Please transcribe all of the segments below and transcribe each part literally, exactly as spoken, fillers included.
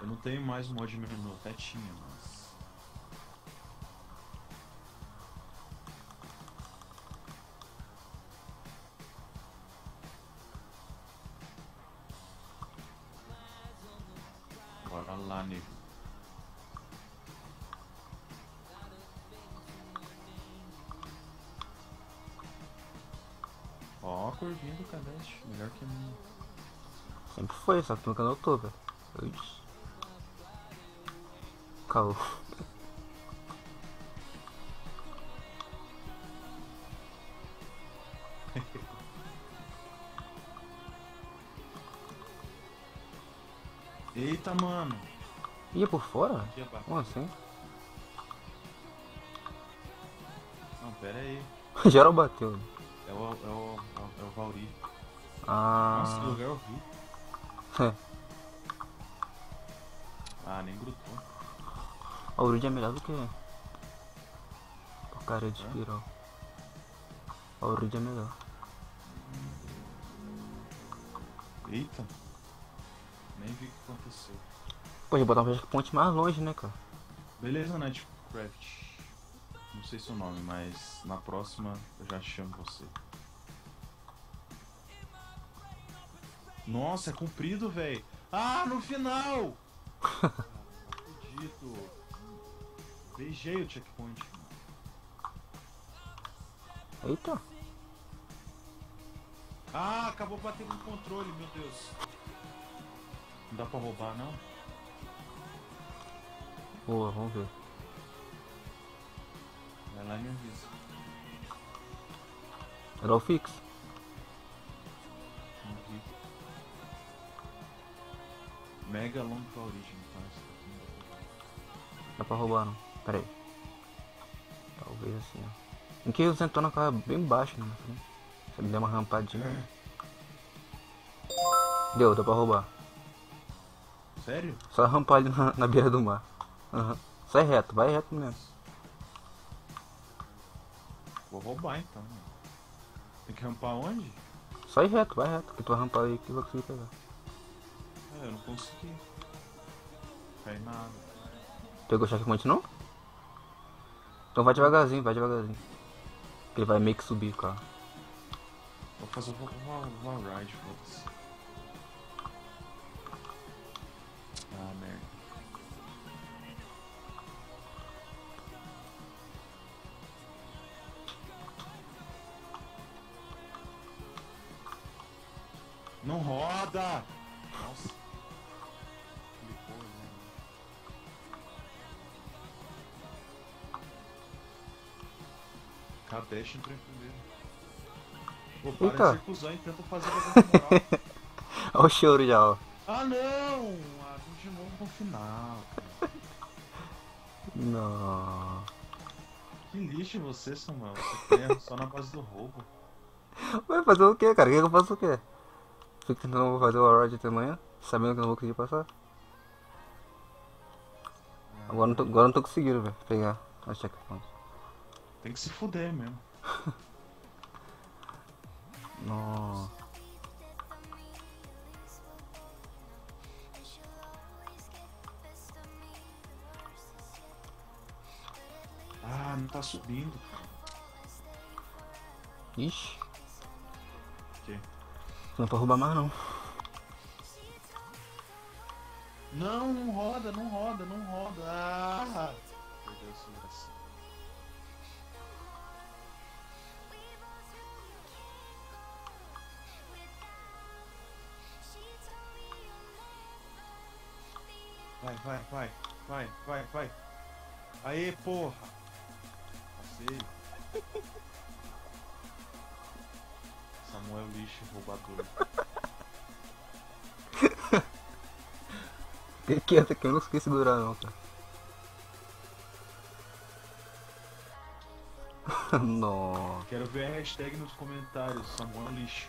Eu não tenho mais um mod menor, até tinha, mas... Bora lá, nego. Ó, a curvinha do Kadest, melhor que a minha. Sempre foi, só que no canal todo. Ups. Calou. Eita, mano. Ia por fora? Como assim? Não, pera aí. Geral bateu. É o, é o, é o Vauri. Ah. Nossa, que lugar eu vi. Ah, nem grudou. O Aurid é melhor do que porcaria de pirol. O Aurid é melhor. Eita. Nem vi o que aconteceu. Pode botar um ponte mais longe, né, cara? Beleza, Nightcraft. Não sei seu nome, mas na próxima eu já chamo você. Nossa, é comprido, velho. Ah, no final! Acredito. Beijei o checkpoint. Eita. Ah, acabou batendo no controle, meu Deus. Não dá pra roubar, não? Boa, vamos ver. Vai lá e me avisa. Era o fixo. Mega longo pra origem, parece. Dá pra roubar, não? Pera aí. Talvez assim, ó. Em que eu sentou na cara bem baixo, né? Se ele der uma rampadinha. Né? Deu, dá pra roubar. Sério? Só rampar ali na, na beira do mar. Uhum. Sai reto, vai reto mesmo. Vou roubar então. Tem que rampar onde? Sai reto, vai reto, que tu vai rampar aí que eu vou conseguir pegar. É, eu não consegui. Cai nada. Pegou o checkpoint não? Então vai devagarzinho, vai devagarzinho. Ele vai meio que subir, cara. Vou fazer uma, uma, uma ride, foda-se. Ah, merda. Não roda! Nossa. Kadest entrou em primeiro. Pô, para Eita. de circunzão e tenta fazer alguma moral. Olha o choro já, ó. Ah, não! Ah, de novo no final. Não. Que lixo você, Samuel. Você quer só na base do roubo. Vai fazer o que, cara? O que eu faço o quê? Fico tentando fazer o Allride até amanhã, sabendo que eu não vou conseguir passar. Agora não tô, agora não tô conseguindo, velho, pegar a checkpoint. Tem que se fuder mesmo. Nossa. Ah, não tá subindo. Ixi. Que? Não é pra roubar mais não. Não, não roda, não roda, não roda. Ah! Meu Deus, que engraçado. Vai, vai, vai, vai, vai, vai. Aê, porra. Passei. Samuel lixo roubador. Fiquei quieto que eu não consegui segurar não, cara. Nossa. Quero ver a hashtag nos comentários, Samuel lixo.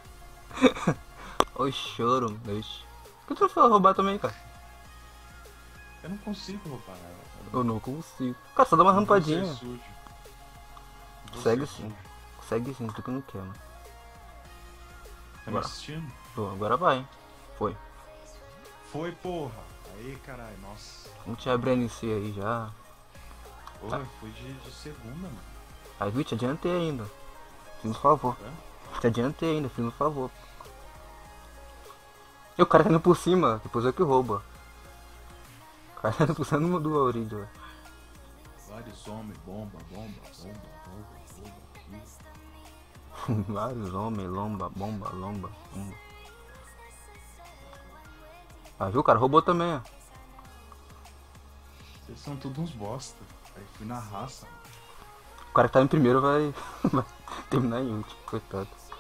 Oi, choro, lixo. Por que tu foi roubar também, cara? Eu não consigo roubar, cara. Eu, eu não consigo. Cara, só dá uma rampadinha. Consegue sim. Consegue sim, tu que não quer, mano. Tá me assistindo? Pô, agora vai, hein. Foi. Foi, porra. Aí, caralho, nossa. Vamos te abrir em si aí já. Pô, tá. Eu fui de, de segunda, mano. Aí, viu, te adiantei ainda. Fiz um favor. É? Te adiantei ainda, fiz um favor. E o cara tá indo por cima, depois eu que rouba. O cara tá indo por cima do Aurídio, velho. Vários homens, bomba, bomba, bomba, bomba, bomba, aqui. Vários homens, lomba, bomba, lomba, bomba. Ah, viu? O cara roubou também, ó. Vocês são todos uns bosta. Aí fui na raça. O cara que tá em primeiro vai, vai terminar em último, coitado.